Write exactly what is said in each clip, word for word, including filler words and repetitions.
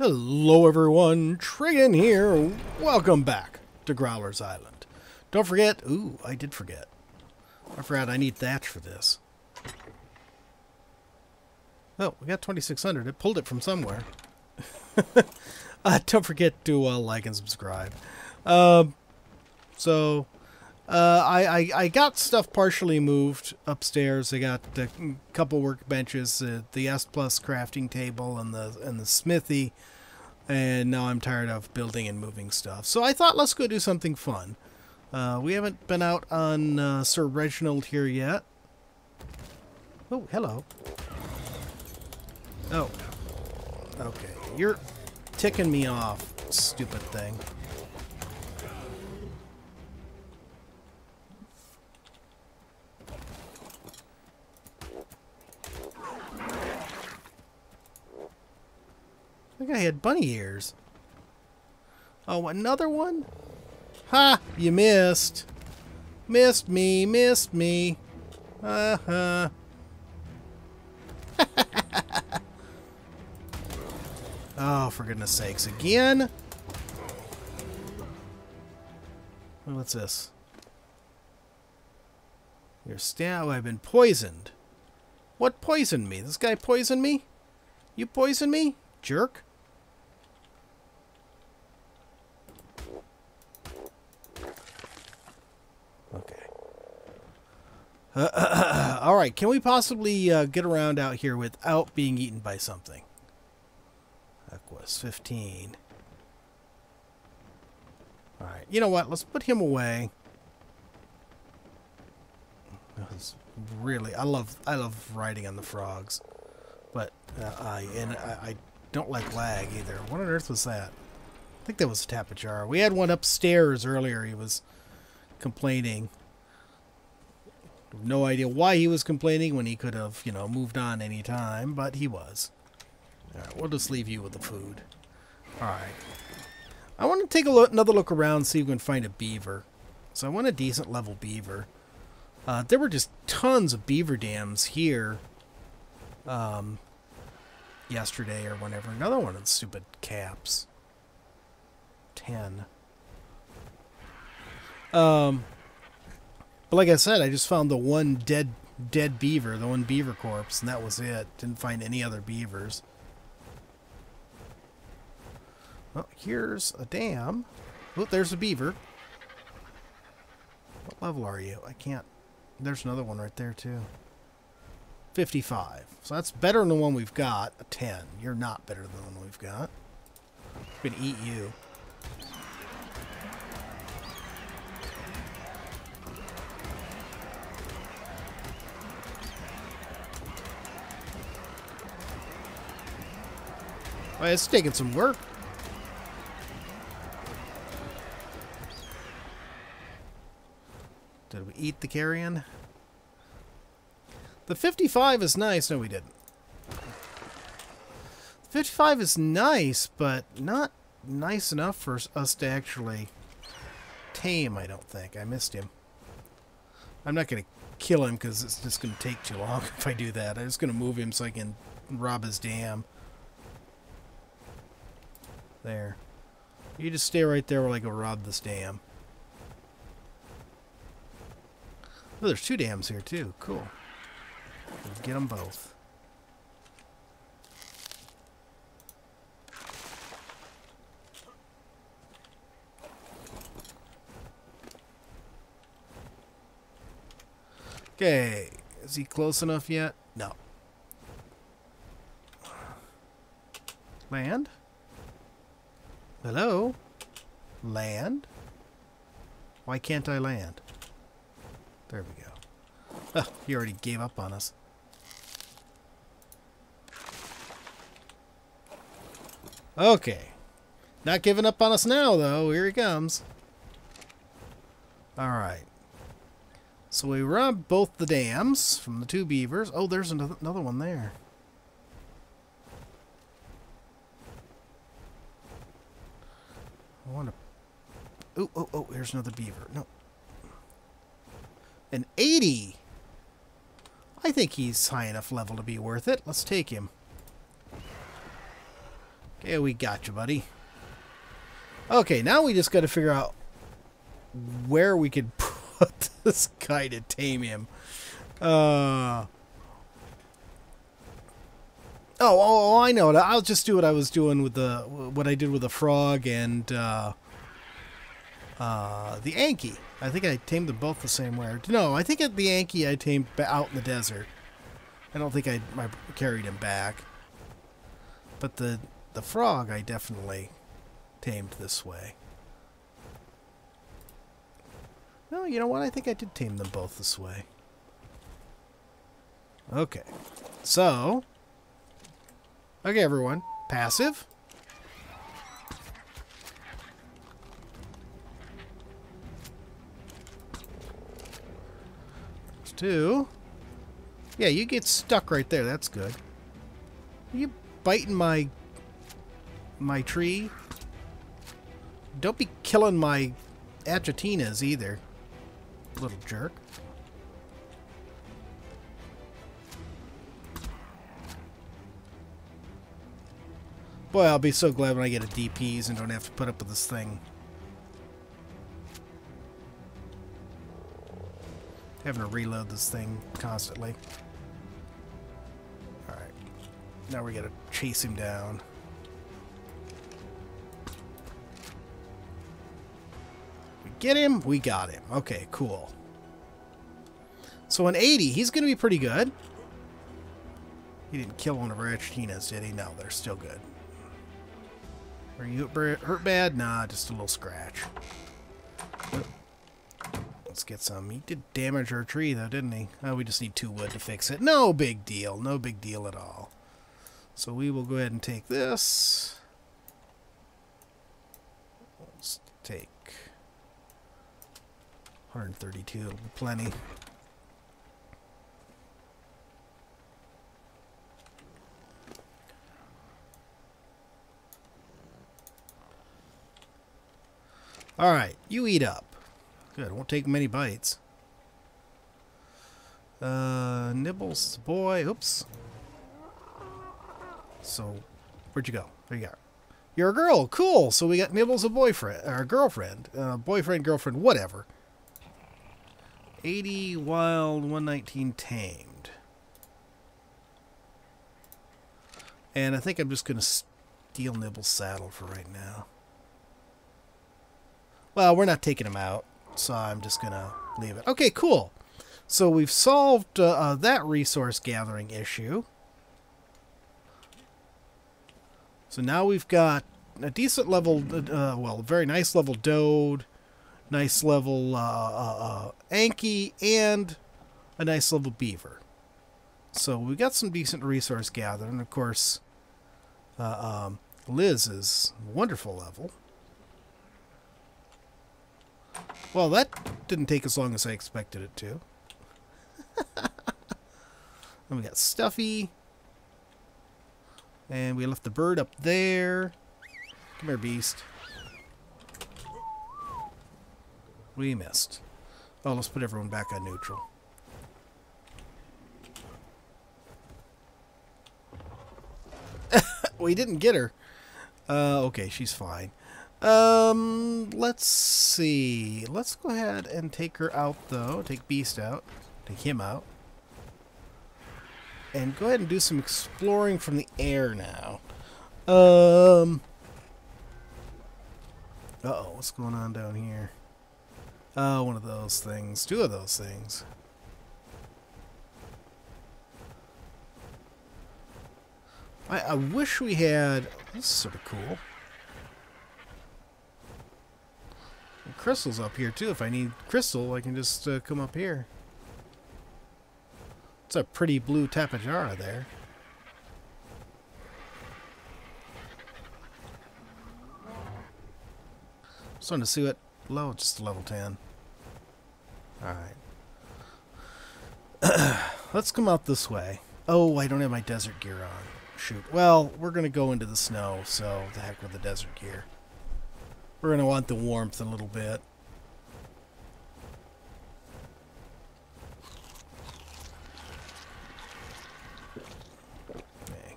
Hello everyone, Trigan here. Welcome back to Growler's Island. Don't forget, ooh, I did forget. I forgot I need thatch for this. Oh, we got twenty-six hundred. It pulled it from somewhere. uh, don't forget to uh, like and subscribe. Um, so, uh, I, I, I got stuff partially moved upstairs. I got a couple workbenches, uh, the S plus crafting table, and the and the smithy. And now I'm tired of building and moving stuff. So I thought, let's go do something fun. Uh, we haven't been out on uh, Sir Reginald here yet. Oh, hello. Oh, okay. You're ticking me off, stupid thing. I think I had bunny ears. Oh, another one? Ha! You missed. Missed me, missed me. Uh-huh. Oh, for goodness sakes, again? What's this? Your stab, I've been poisoned. What poisoned me? This guy poisoned me? You poisoned me? Jerk. Okay. Uh, uh, uh, all right, can we possibly uh, get around out here without being eaten by something? Equus, fifteen. Alright, you know what? Let's put him away. That was really, I love I love riding on the frogs. But, uh, I, and I, I don't like lag either. What on earth was that? I think that was Tapajara. We had one upstairs earlier. He was complaining. No idea why he was complaining when he could have, you know, moved on any time. But he was. Alright, we'll just leave you with the food. Alright. I want to take a look, another look around, see if we can find a beaver. So I want a decent level beaver. Uh, there were just tons of beaver dams here. Um, yesterday or whenever. Another one of the stupid caps. ten. Um, but like I said, I just found the one dead, dead beaver, the one beaver corpse, and that was it. Didn't find any other beavers. Oh, here's a dam. Oh, there's a beaver. What level are you? I can't... There's another one right there, too. fifty-five. So that's better than the one we've got. A ten. You're not better than the one we've got. I'm gonna eat you. Well, it's taking some work. Did we eat the carrion? The fifty-five is nice. No, we didn't. The fifty-five is nice, but not nice enough for us to actually tame, I don't think. I missed him. I'm not going to kill him because it's just going to take too long if I do that. I'm just going to move him so I can rob his dam. There. You just stay right there while I go rob this dam. Oh, there's two dams here, too. Cool. Let's get them both. Okay. Is he close enough yet? No. Land? Hello? Land? Why can't I land? There we go. Oh, he already gave up on us. Okay. Not giving up on us now, though. Here he comes. Alright. So we robbed both the dams from the two beavers. Oh, there's another, another one there. I want to... Oh, oh, oh, here's another beaver. No. An eighty! I think he's high enough level to be worth it. Let's take him. Okay, we got you, buddy. Okay, now we just got to figure out where we could put this guy to tame him. Uh... Oh, oh, oh, I know. I'll just do what I was doing with the, what I did with the frog and uh, uh, the Anki. I think I tamed them both the same way. No, I think at the Anki I tamed out in the desert. I don't think I, I carried him back. But the, the frog I definitely tamed this way. No, you know what? I think I did tame them both this way. Okay. So... Okay, everyone. Passive. There's two. Yeah, you get stuck right there. That's good. Are you biting my... my tree? Don't be killing my Achatinas either. Little jerk. Boy, I'll be so glad when I get a D Ps and don't have to put up with this thing. Having to reload this thing constantly. Alright. Now we gotta chase him down. We get him, we got him. Okay, cool. So an eighty, he's gonna be pretty good. He didn't kill one of our Achatinas, did he? No, they're still good. Are you hurt bad? Nah, just a little scratch. Let's get some. He did damage our tree, though, didn't he? Oh, we just need two wood to fix it. No big deal. No big deal at all. So we will go ahead and take this. Let's take one hundred thirty-two. It'll be plenty. Alright, you eat up. Good, won't take many bites. Uh, nibbles, boy. Oops. So, where'd you go? There you are. You're a girl. Cool. So we got Nibbles, a boyfriend, or a girlfriend. Uh, boyfriend, girlfriend, whatever. eighty wild, one nineteen tamed. And I think I'm just going to steal Nibbles' saddle for right now. Well, we're not taking him out, so I'm just going to leave it. Okay, cool. So we've solved uh, uh, that resource gathering issue. So now we've got a decent level, uh, well, very nice level Dode, nice level uh, uh, uh, Anki, and a nice level Beaver. So we've got some decent resource gathering. Of course, uh, um, Liz is a wonderful level. Well, that didn't take as long as I expected it to. Then we got Stuffy. And we left the bird up there. Come here, beast. We missed. Oh, let's put everyone back on neutral. We didn't get her. Uh, okay, she's fine. Um, let's see. Let's go ahead and take her out, though. Take Beast out. Take him out. And go ahead and do some exploring from the air now. Um. Uh-oh, what's going on down here? Oh, one of those things. Two of those things. I, I wish we had... This is sort of cool. Crystal's up here too. If I need crystal, I can just uh, come up here. It's a pretty blue Tapajara there. Just wanted to see what level, just level ten. Alright. Let's come out this way. Oh, I don't have my desert gear on. Shoot. Well, we're going to go into the snow, so the heck with the desert gear. We're going to want the warmth a little bit. Okay.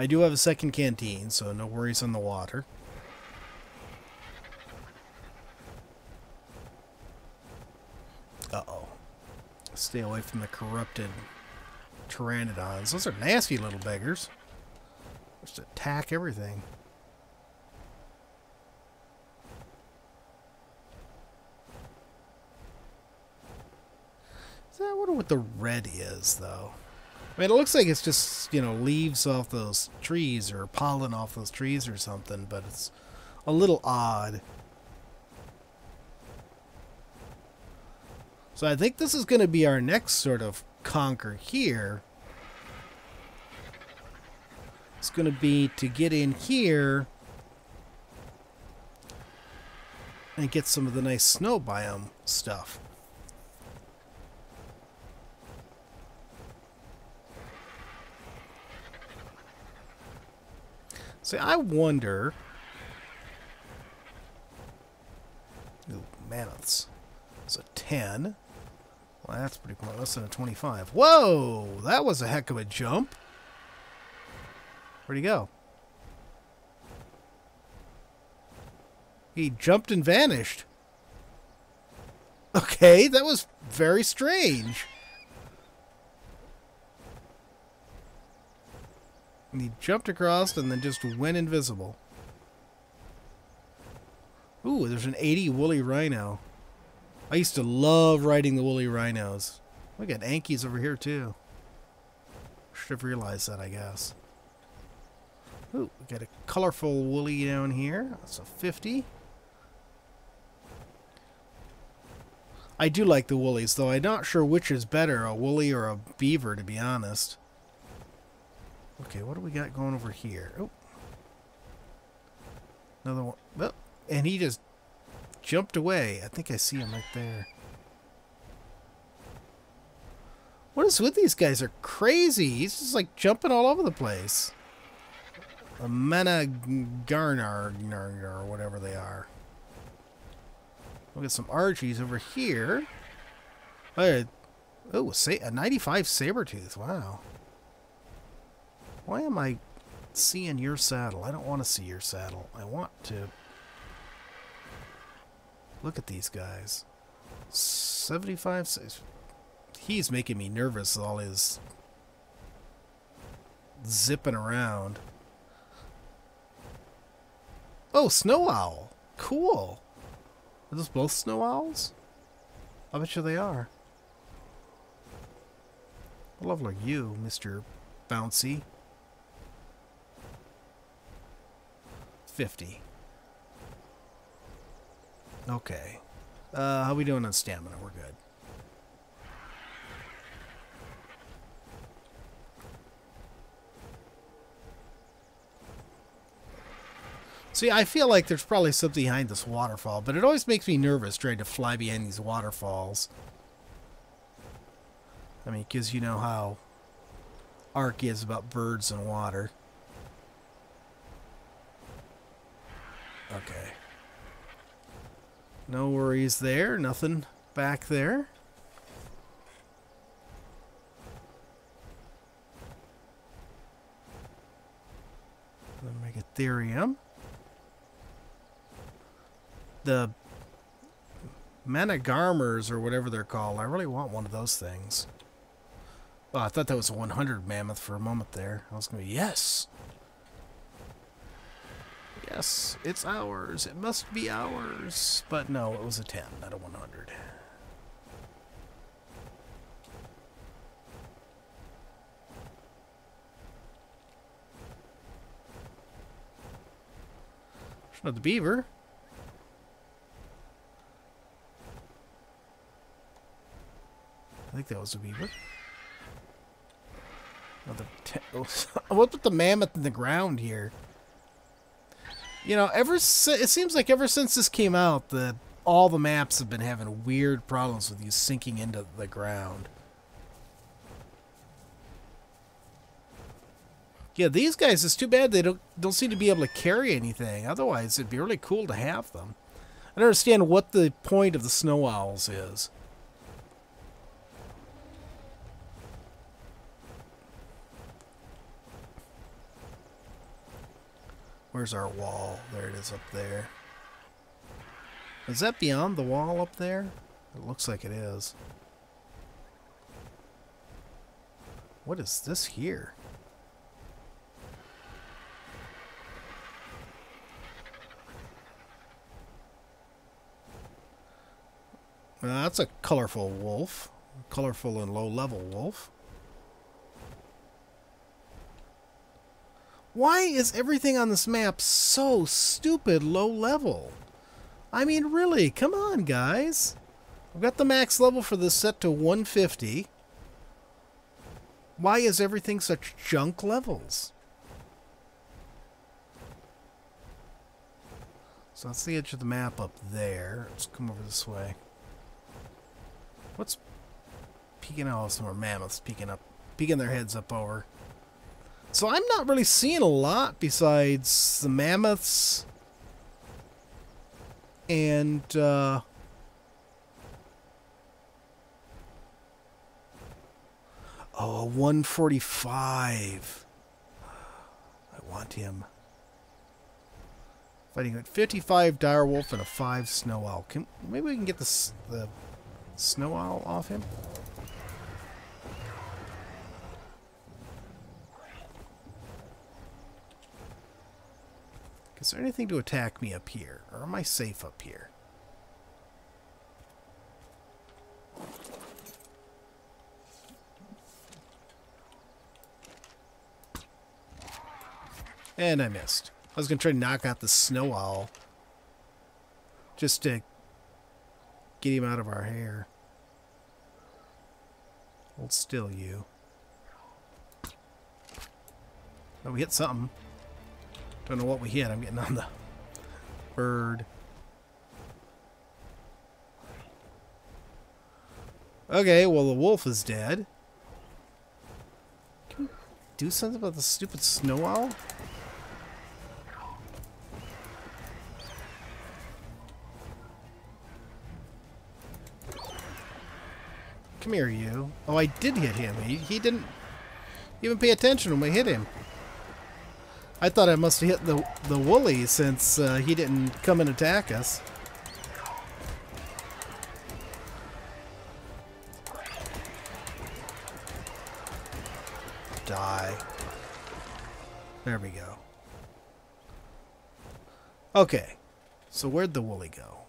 I do have a second canteen, so no worries on the water. Uh-oh. Stay away from the corrupted pteranodons. Those are nasty little beggars. Just attack everything. I wonder what the red is, though. I mean, it looks like it's just, you know, leaves off those trees or pollen off those trees or something, but it's a little odd. So I think this is going to be our next sort of conquer here. It's going to be to get in here and get some of the nice snow biome stuff. See, I wonder... Ooh, mammoths. It's a ten. Well, that's pretty close. Less than a twenty-five. Whoa! That was a heck of a jump. Where'd he go? He jumped and vanished. Okay, that was very strange. And he jumped across and then just went invisible. Ooh, there's an eighty woolly rhino. I used to love riding the woolly rhinos. We got Anki's over here too. Should have realized that, I guess. Ooh, we got a colorful woolly down here. That's a fifty. I do like the woolies, though I'm not sure which is better, a woolly or a beaver, to be honest. Okay, what do we got going over here? Oh, another one. Oh, and he just jumped away. I think I see him right there. What is with these guys? They're crazy. He's just like jumping all over the place. A Managarmr or whatever they are. We'll get some Argies over here. Right. Oh, a ninety-five Sabertooth. Wow. Why am I seeing your saddle? I don't want to see your saddle. I want to look at these guys. seventy-five. He's making me nervous with all his zipping around. Oh, snow owl. Cool. Are those both snow owls? I bet you they are. I love like you, Mister Bouncy. fifty. Okay. Uh, how we doing on stamina? We're good. See, I feel like there's probably something behind this waterfall, but it always makes me nervous trying to fly behind these waterfalls. I mean, because you know how Ark is about birds and water. Okay. No worries there. Nothing back there. The Megatherium. The Managarmrs or whatever they're called. I really want one of those things. Oh, I thought that was a one hundred mammoth for a moment there. I was going to be, yes! Yes, it's ours. It must be ours. But no, it was a ten, not a one hundred. There's another beaver. I think that was a beaver. Another ten. What's with the mammoth in the ground here? You know, ever si it seems like ever since this came out, the, all the maps have been having weird problems with you sinking into the ground. Yeah, these guys, it's too bad they don't, don't seem to be able to carry anything. Otherwise, it'd be really cool to have them. I don't understand what the point of the snow owls is. Where's our wall? There it is up there. Is that beyond the wall up there? It looks like it is. What is this here? Now, that's a colorful wolf. Colorful and low-level wolf. Why is everything on this map so stupid low-level? I mean, really, come on, guys. I've got the max level for this set to one fifty. Why is everything such junk levels? So that's the edge of the map up there. Let's come over this way. What's peeking out? Oh, some more mammoths peeking up, peeking their heads up over. So I'm not really seeing a lot besides the mammoths and uh, oh, one forty-five. I want him. Fighting at fifty-five direwolf and a five snow owl. Can maybe we can get the the snow owl off him? Is there anything to attack me up here? Or am I safe up here? And I missed. I was going to try to knock out the snow owl. Just to get him out of our hair. Hold still, you. Oh, we hit something. Don't know what we hit. I'm getting on the bird. Okay, well, the wolf is dead. Can we do something about the stupid snow owl? Come here, you. Oh, I did hit him. He, he didn't even pay attention when we hit him. I thought I must have hit the, the woolly since uh, he didn't come and attack us. Die. There we go. Okay. So where'd the woolly go?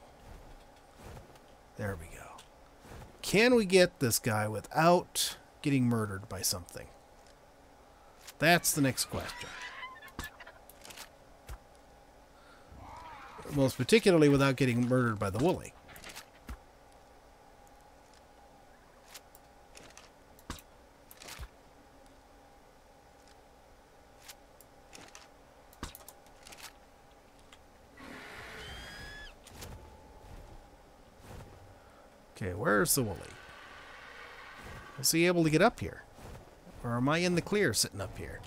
There we go. Can we get this guy without getting murdered by something? That's the next question. Most particularly without getting murdered by the woolly. Okay, where's the woolly? Is he able to get up here? Or am I in the clear sitting up here?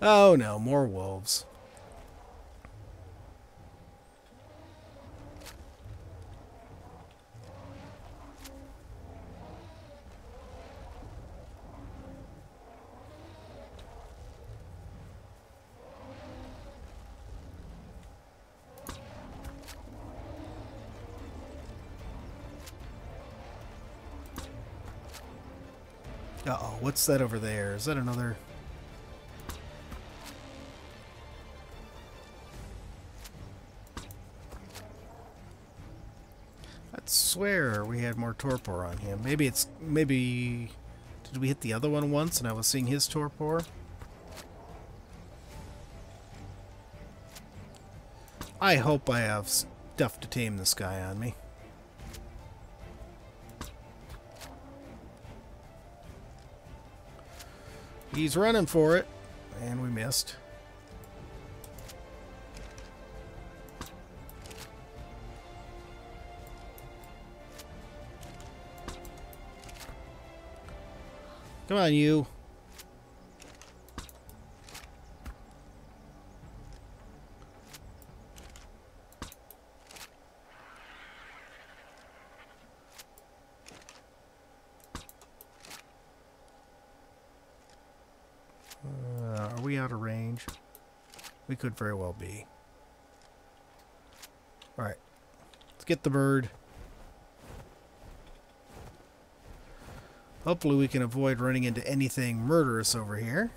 Oh no, more wolves. Uh-oh, what's that over there? Is that another... I'd swear we had more torpor on him. Maybe it's... Maybe... Did we hit the other one once and I was seeing his torpor? I hope I have stuff to tame this guy on me. He's running for it, and we missed. Come on, you. Are we out of range? We could very well be. Alright. Let's get the bird. Hopefully we can avoid running into anything murderous over here.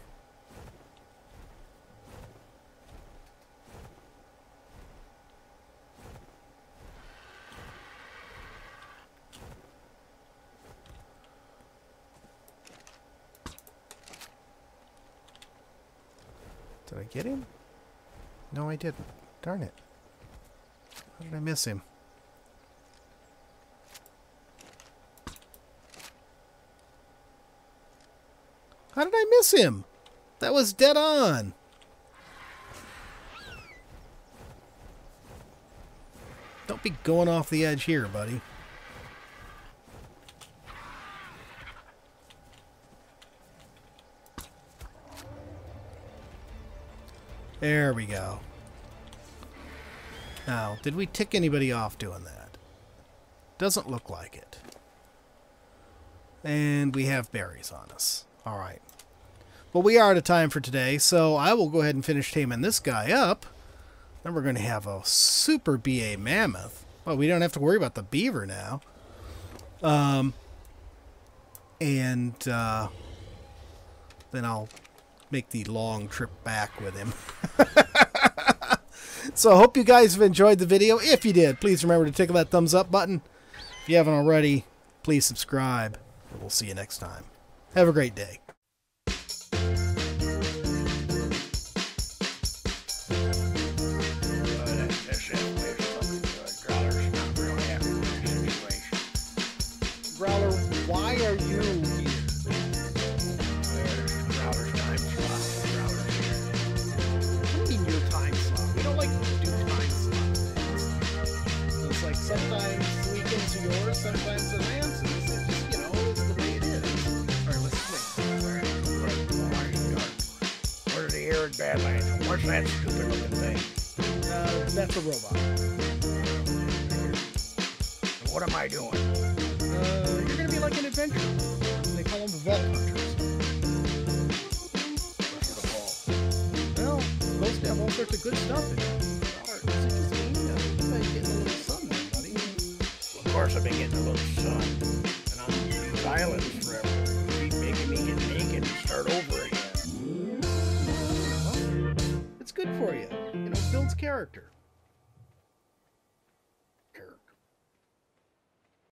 Did I get him? No, I didn't. Darn it. How did I miss him? How did I miss him? That was dead on. Don't be going off the edge here, buddy. There we go. Now, did we tick anybody off doing that? Doesn't look like it. And we have berries on us. All right. Well, we are out of time for today, so I will go ahead and finish taming this guy up. Then we're going to have a super B A mammoth. Well, we don't have to worry about the beaver now. Um, and uh, then I'll make the long trip back with him. So I hope you guys have enjoyed the video. If you did, please remember to tickle that thumbs up button. If you haven't already, please subscribe. We'll see you next time. Have a great day. Growler, why are you here? There's Growler's time slot. Growler's here. What do you mean your time slot? We don't like to do time slots. So it's like sometimes we get to yours, sometimes to Lance's. Badlands. What's that stupid looking thing? Uh, that's a robot. And what am I doing? Uh, you're gonna be like an adventurer. They call them the Vault Hunters. What's the vault? Well, most have all sorts of good stuff in it. Hard. It's interesting. You know, you're getting a little sun there, buddy. Well, of course I've been getting a little sun. And I'm on these islands forever. You keep making me get naked and start over again. Good for you. You know, builds character.